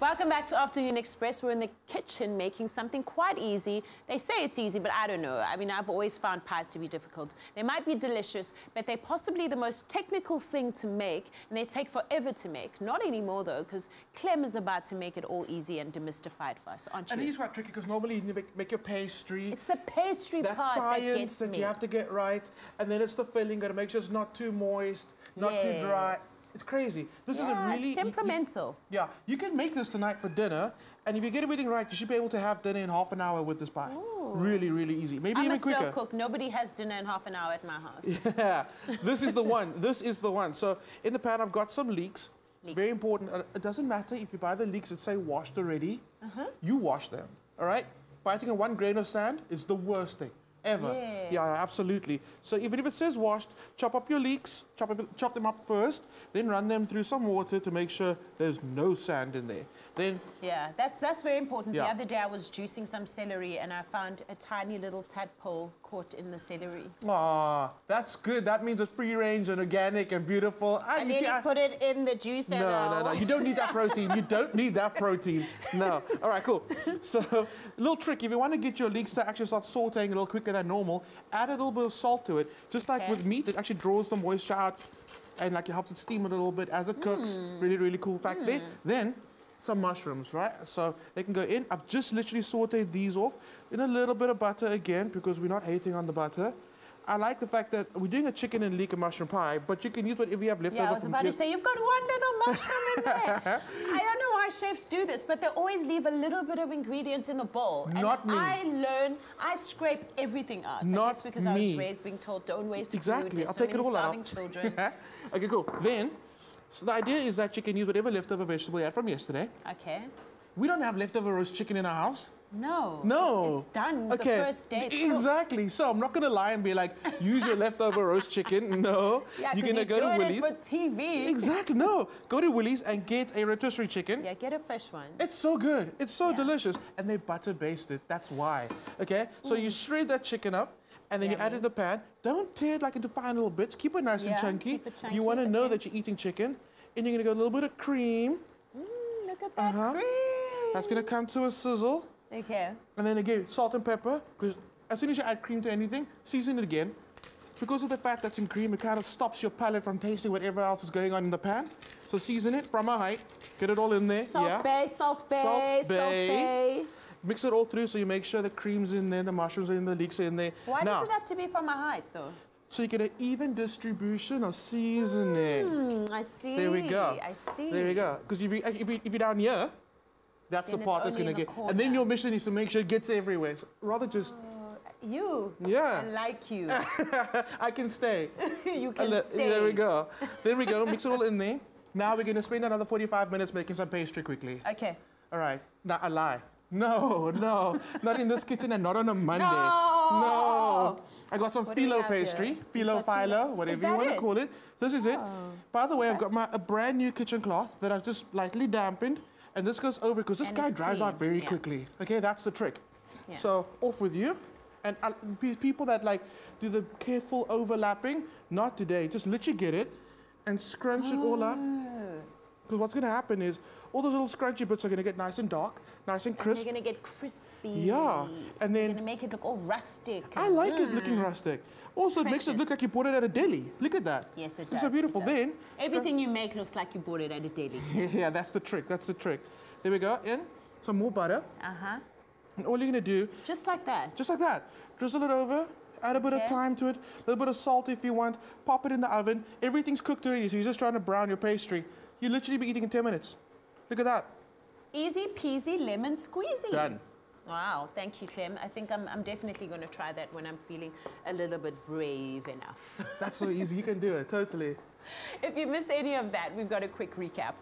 Welcome back to Afternoon Express. We're in the kitchen making something quite easy. They say it's easy, but I don't know. I mean, I've always found pies to be difficult. They might be delicious, but they're possibly the most technical thing to make, and they take forever to make. Not anymore, though, because Clem is about to make it all easy and demystify it for us, aren't you? And it is quite tricky, because normally you make your pastry. It's the pastry part that gets me. That you have to get right, and then it's the filling. Got to make sure it's not too moist, not too dry. It's crazy. This is a really... it's temperamental. You can make this tonight for dinner, and if you get everything right, you should be able to have dinner in half an hour with this pie. Ooh. Really, really easy. Maybe even quicker. I'm a slow cook. Nobody has dinner in half an hour at my house. Yeah. This is the one. This is the one. So in the pan, I've got some leeks. Very important. It doesn't matter if you buy the leeks, it's say washed already. You wash them, all right? Biting on one grain of sand is the worst thing ever. Yeah, absolutely. So even if it says washed, chop up your leeks, chop them up first, then run them through some water to make sure there's no sand in there. Then that's very important. The other day I was juicing some celery and I found a tiny little tadpole caught in the celery. Ah, that's good. That means it's free range and organic and beautiful. And then you put it in the juicer. No. You don't need that protein. You don't need that protein. No. All right, cool. So a little trick. If you want to get your leeks to actually start sautéing a little quicker than normal, add a little bit of salt to it. Just like with meat, it actually draws the moisture out and like it helps it steam a little bit as it cooks. Really, really cool fact there. Then some mushrooms, right? So they can go in. I've just literally sauteed these off in a little bit of butter again because we're not hating on the butter. I like the fact that we're doing a chicken and leek and mushroom pie, but you can use whatever you have left over. Yeah, I was about to say, you've got one little mushroom in there. I don't know why chefs do this, but they always leave a little bit of ingredient in the bowl. Not me. I scrape everything out. Not because I was raised being told, don't waste food. Exactly, I'll take it all out. Children. Okay, cool. Then, so the idea is that you can use whatever leftover vegetable you had from yesterday. Okay. We don't have leftover roast chicken in our house. No. No. It's done the first day. Exactly. So I'm not going to lie and be like, use your leftover roast chicken. No. Yeah, you're going to go to Willie's. It for TV. Exactly. No. Go to Willie's and get a rotisserie chicken. Yeah, get a fresh one. It's so good. It's so delicious. And they butter baste it. That's why. Okay. So you shred that chicken up. And then you add it in the pan. Don't tear it like into fine little bits. Keep it nice and chunky. Keep it chunky. You want to know that you're eating chicken. And you're going to go a little bit of cream. Look at that cream. That's going to come to a sizzle. Okay. And then again, salt and pepper. Because as soon as you add cream to anything, season it again. Because of the fat that's in cream, it kind of stops your palate from tasting whatever else is going on in the pan. So season it from a height. Get it all in there. Salt bay. Mix it all through so you make sure the cream's in there, the mushrooms are in there, the leeks are in there. Why does it have to be from a height, though? So you get an even distribution of seasoning. I see. There we go. I see. There we go. Because if you're down here, that's the part that's going to get... And then your mission is to make sure it gets everywhere. So rather just... Yeah. I like you. I can stay. You can stay. There we go. There we go. Mix it all in there. Now we're going to spend another 45 minutes making some pastry quickly. Okay. All right. Now I lie. No, not in this kitchen and not on a Monday. No. I got some phyllo pastry, phyllo, whatever you want to call it. This is it. By the way, I've got a brand new kitchen cloth that I've just lightly dampened, and this goes over because this guy dries out very quickly. Okay, that's the trick. So off with you. And people that like do the careful overlapping, not today. Just literally get it and scrunch it all up. Because what's going to happen is all those little scrunchy bits are going to get nice and dark, nice and crisp. They're going to get crispy. Yeah. And then... You're going to make it look all rustic. I like it looking rustic. Also, it makes it look like you bought it at a deli. Look at that. Yes, it does. It's so beautiful. Then... Everything you make looks like you bought it at a deli. Yeah, that's the trick. That's the trick. There we go. In some more butter. And all you're going to do... Just like that. Just like that. Drizzle it over. Add a bit of thyme to it, a little bit of salt if you want. Pop it in the oven. Everything's cooked already, so you're just trying to brown your pastry. You'll literally be eating in 10 minutes. Look at that. Easy peasy lemon squeezy. Done. Wow, thank you, Clem. I think I'm definitely going to try that when I'm feeling a little bit brave enough. That's so easy. You can do it, totally. If you missed any of that, we've got a quick recap.